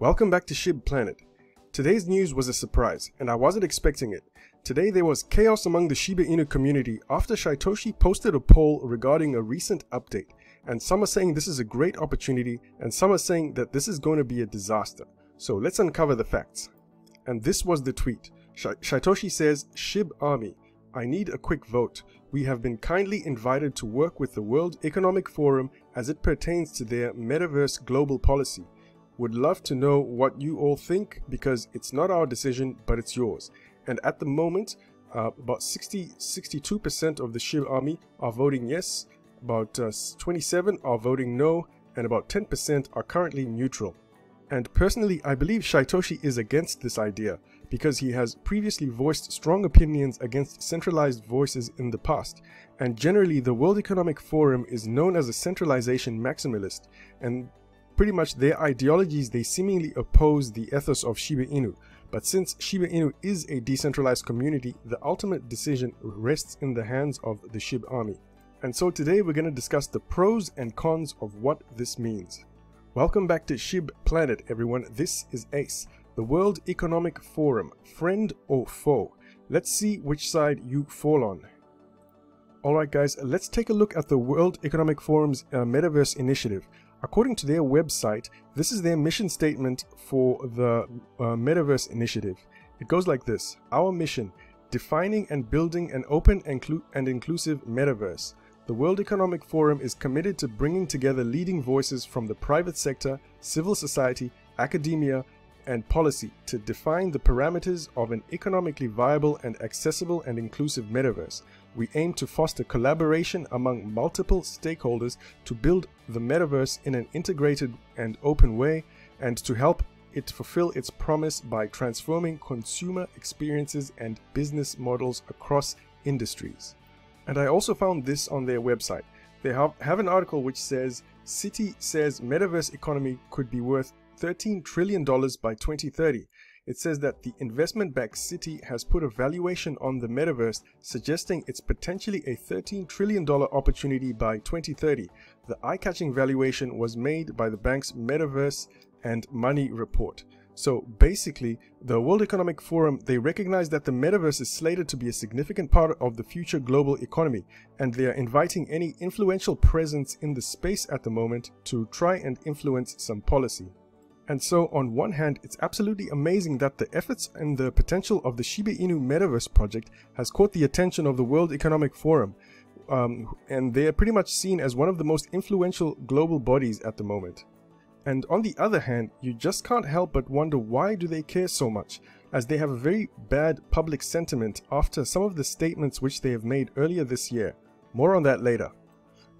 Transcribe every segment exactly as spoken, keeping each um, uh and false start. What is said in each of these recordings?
Welcome back to ShibPlanet. Today's news was a surprise, and I wasn't expecting it. Today there was chaos among the Shiba Inu community after Shytoshi posted a poll regarding a recent update, and some are saying this is a great opportunity, and some are saying that this is going to be a disaster. So let's uncover the facts. And this was the tweet. Shytoshi says, "SHIB Army, I need a quick vote. We have been kindly invited to work with the World Economic Forum as it pertains to their Metaverse global policy. Would love to know what you all think because it's not our decision, but it's yours." And at the moment, uh, about sixty, sixty-two percent of the SHIB Army are voting yes, about uh, twenty-seven are voting no, and about ten percent are currently neutral. And personally, I believe Shytoshi is against this idea because he has previously voiced strong opinions against centralized voices in the past. And generally, the World Economic Forum is known as a centralization maximalist, and pretty much their ideologies, they seemingly oppose the ethos of Shiba Inu. But since Shiba Inu is a decentralized community, the ultimate decision rests in the hands of the SHIB Army. And so today we're going to discuss the pros and cons of what this means. Welcome back to SHIB Planet, everyone. This is Ace, the World Economic Forum, friend or foe. Let's see which side you fall on. Alright guys, let's take a look at the World Economic Forum's uh, Metaverse initiative. According to their website, this is their mission statement for the uh, Metaverse initiative. It goes like this: our mission, defining and building an open and inclusive Metaverse. The World Economic Forum is committed to bringing together leading voices from the private sector, civil society, academia, and policy to define the parameters of an economically viable and accessible and inclusive Metaverse. We aim to foster collaboration among multiple stakeholders to build the Metaverse in an integrated and open way, and to help it fulfill its promise by transforming consumer experiences and business models across industries. And I also found this on their website. They have, have an article which says, "Citi says Metaverse economy could be worth thirteen trillion dollars by twenty thirty. It says that the investment-backed Citi has put a valuation on the Metaverse, suggesting it's potentially a thirteen trillion dollars opportunity by twenty thirty. The eye-catching valuation was made by the bank's Metaverse and Money report." So basically, the World Economic Forum, they recognize that the Metaverse is slated to be a significant part of the future global economy, and they are inviting any influential presence in the space at the moment to try and influence some policy. And so on one hand, it's absolutely amazing that the efforts and the potential of the Shiba Inu Metaverse project has caught the attention of the World Economic Forum, um, and they are pretty much seen as one of the most influential global bodies at the moment. And on the other hand, you just can't help but wonder, why do they care so much, as they have a very bad public sentiment after some of the statements which they have made earlier this year. More on that later.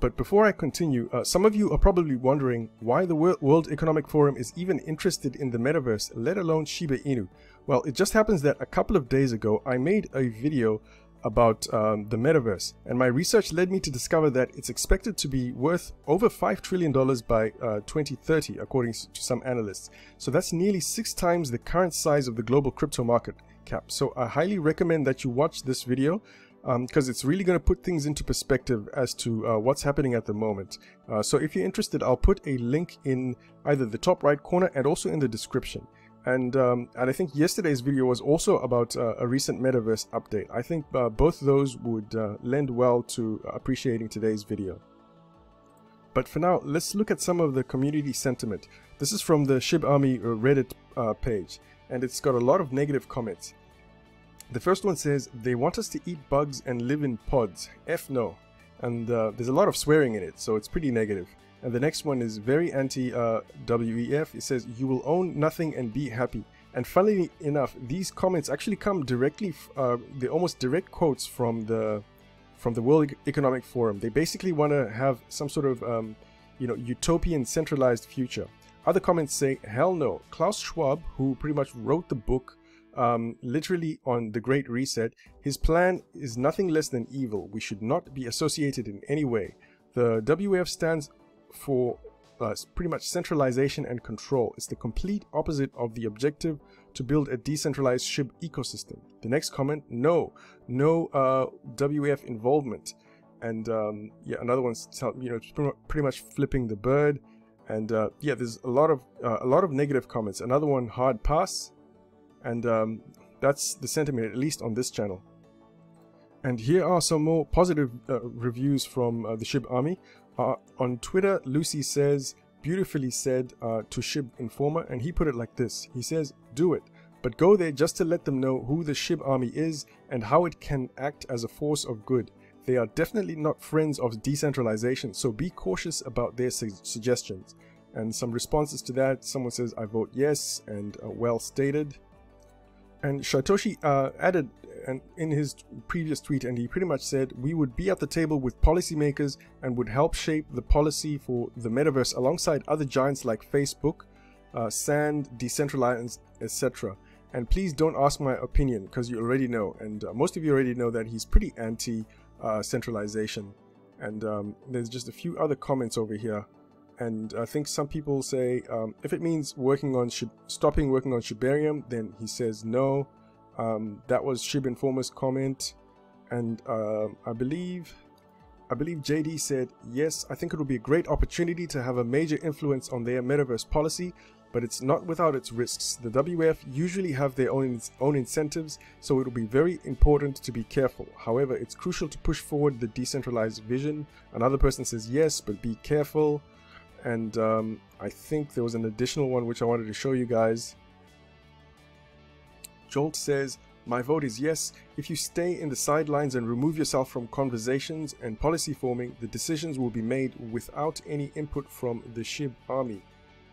But before I continue, uh, some of you are probably wondering why the World Economic Forum is even interested in the Metaverse, let alone Shiba Inu. Well, it just happens that a couple of days ago, I made a video about um, the Metaverse, and my research led me to discover that it's expected to be worth over five trillion dollars by uh, twenty thirty, according to some analysts. So that's nearly six times the current size of the global crypto market cap. So I highly recommend that you watch this video, because um, it's really going to put things into perspective as to uh, what's happening at the moment. Uh, so if you're interested, I'll put a link in either the top right corner and also in the description. And, um, and I think yesterday's video was also about uh, a recent Metaverse update. I think uh, both those would uh, lend well to appreciating today's video. But for now, let's look at some of the community sentiment. This is from the SHIB Army Reddit uh, page, and it's got a lot of negative comments. The first one says, "They want us to eat bugs and live in pods. F no." And uh, there's a lot of swearing in it, so it's pretty negative. And the next one is very anti-W E F. Uh, it says, "You will own nothing and be happy." And funnily enough, these comments actually come directly, uh, they're almost direct quotes from the from the World Economic Forum. They basically want to have some sort of um, you know, utopian centralized future. Other comments say, "Hell no. Klaus Schwab, who pretty much wrote the book, Um, literally on the Great Reset, his plan is nothing less than evil. We should not be associated in any way. The W F stands for uh, pretty much centralization and control. It's the complete opposite of the objective to build a decentralized SHIB ecosystem." The next comment, no, no uh, W F involvement. And um, yeah, another one's you know, pretty much flipping the bird. And uh, yeah, there's a lot of uh, a lot of negative comments. Another one, hard pass, and um, that's the sentiment, at least on this channel. And here are some more positive uh, reviews from uh, the SHIB Army. Uh, on Twitter, Lucy says, beautifully said, uh, to SHIB Informer, and he put it like this. He says, do it, but go there just to let them know who the SHIB Army is and how it can act as a force of good. They are definitely not friends of decentralization, so be cautious about their su suggestions. And some responses to that, someone says, I vote yes, and uh, well stated. And Shytoshi uh, added an, in his previous tweet, and he pretty much said, we would be at the table with policymakers and would help shape the policy for the metaverse alongside other giants like Facebook, uh, Sand, Decentraland, et cetera. And please don't ask my opinion, because you already know. And uh, most of you already know that he's pretty anti uh, centralization. And um, there's just a few other comments over here. And I think some people say, um, if it means working on stopping working on Shibarium, then he says no. Um, that was SHIB Informer's comment. And uh, I believe I believe J D said, yes, I think it will be a great opportunity to have a major influence on their metaverse policy, but it's not without its risks. The W F usually have their own, own incentives, so it will be very important to be careful. However, it's crucial to push forward the decentralized vision. Another person says yes, but be careful. And um, I think there was an additional one which I wanted to show you guys. Jolt says, my vote is yes. If you stay in the sidelines and remove yourself from conversations and policy forming, the decisions will be made without any input from the SHIB Army.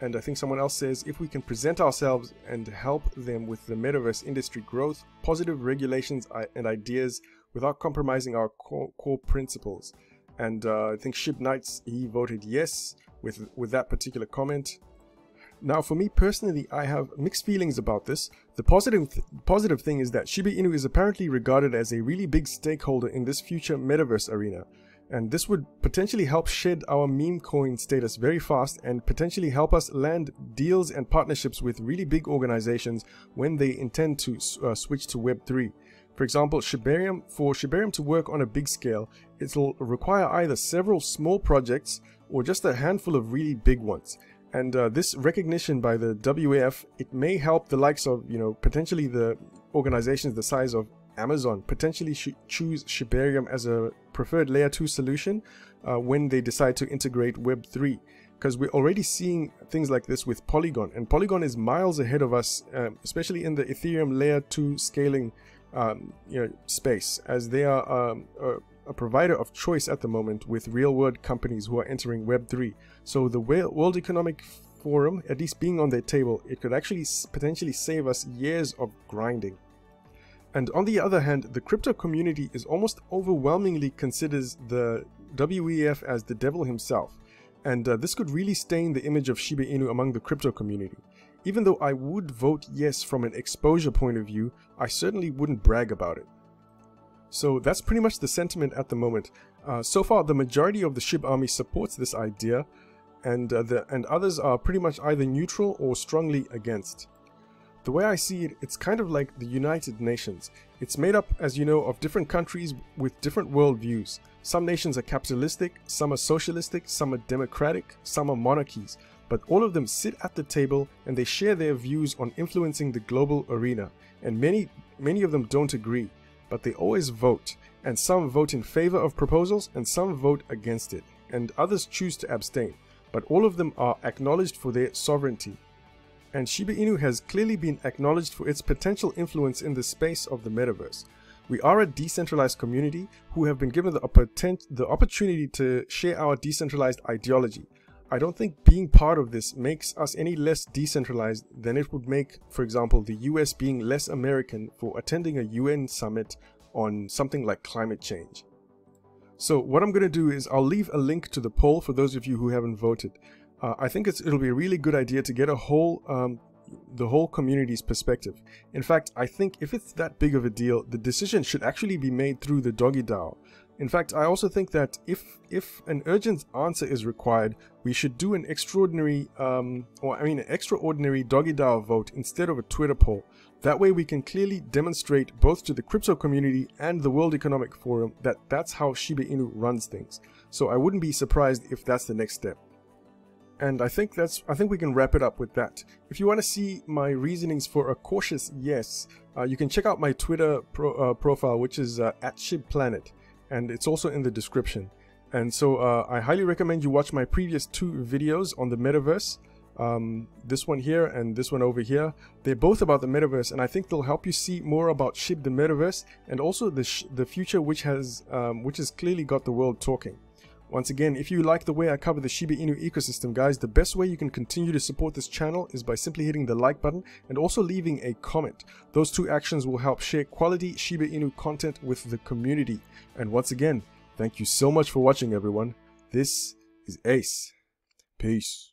And I think someone else says, if we can present ourselves and help them with the metaverse industry growth, positive regulations and ideas without compromising our core, core principles. And uh, I think Shib Nights, he voted yes with with that particular comment. Now, for me personally, I have mixed feelings about this. The positive th positive thing is that Shiba Inu is apparently regarded as a really big stakeholder in this future metaverse arena, and this would potentially help shed our meme coin status very fast and potentially help us land deals and partnerships with really big organizations when they intend to uh, switch to Web three. For example, Shibarium, for Shibarium to work on a big scale, it'll require either several small projects or just a handful of really big ones. And uh, this recognition by the W A F, it may help the likes of, you know, potentially the organizations the size of Amazon potentially sh choose Shibarium as a preferred layer two solution uh, when they decide to integrate Web three. Because we're already seeing things like this with Polygon, and Polygon is miles ahead of us, um, especially in the Ethereum layer two scaling Um, you know, space, as they are um, a, a provider of choice at the moment with real-world companies who are entering Web three. So the World Economic Forum, at least being on their table, it could actually potentially save us years of grinding. And on the other hand, the crypto community is almost overwhelmingly considers the W E F as the devil himself, and uh, this could really stain the image of Shiba Inu among the crypto community. Even though I would vote yes from an exposure point of view, I certainly wouldn't brag about it. So that's pretty much the sentiment at the moment. Uh, so far, the majority of the SHIB Army supports this idea, and, uh, the, and others are pretty much either neutral or strongly against. The way I see it, it's kind of like the United Nations. It's made up, as you know, of different countries with different worldviews. Some nations are capitalistic, some are socialistic, some are democratic, some are monarchies. But all of them sit at the table and they share their views on influencing the global arena, and many many of them don't agree, but they always vote, and some vote in favor of proposals and some vote against it, and others choose to abstain, but all of them are acknowledged for their sovereignty. And Shiba Inu has clearly been acknowledged for its potential influence in the space of the metaverse. We are a decentralized community who have been given the, the opportunity to share our decentralized ideology. I don't think being part of this makes us any less decentralized than it would make, for example, the U S being less American for attending a U N summit on something like climate change. So what I'm going to do is I'll leave a link to the poll for those of you who haven't voted. Uh, I think it's, it'll be a really good idea to get a whole, um, the whole community's perspective. In fact, I think if it's that big of a deal, the decision should actually be made through the Doggy DAO. In fact, I also think that if if an urgent answer is required, we should do an extraordinary, um, or I mean an extraordinary Doggy DAO vote instead of a Twitter poll. That way we can clearly demonstrate both to the crypto community and the World Economic Forum that that's how Shiba Inu runs things. So I wouldn't be surprised if that's the next step. And I think that's, I think we can wrap it up with that. If you want to see my reasonings for a cautious yes, uh, you can check out my Twitter pro, uh, profile, which is uh, at ShibPlanet, and it's also in the description. And so uh, I highly recommend you watch my previous two videos on the metaverse. Um, this one here and this one over here. They're both about the metaverse, and I think they'll help you see more about SHIB the metaverse, and also the sh the future, which has um, which has clearly got the world talking. Once again, if you like the way I cover the Shiba Inu ecosystem, guys, the best way you can continue to support this channel is by simply hitting the like button and also leaving a comment. Those two actions will help share quality Shiba Inu content with the community. And once again, thank you so much for watching, everyone. This is Ace. Peace.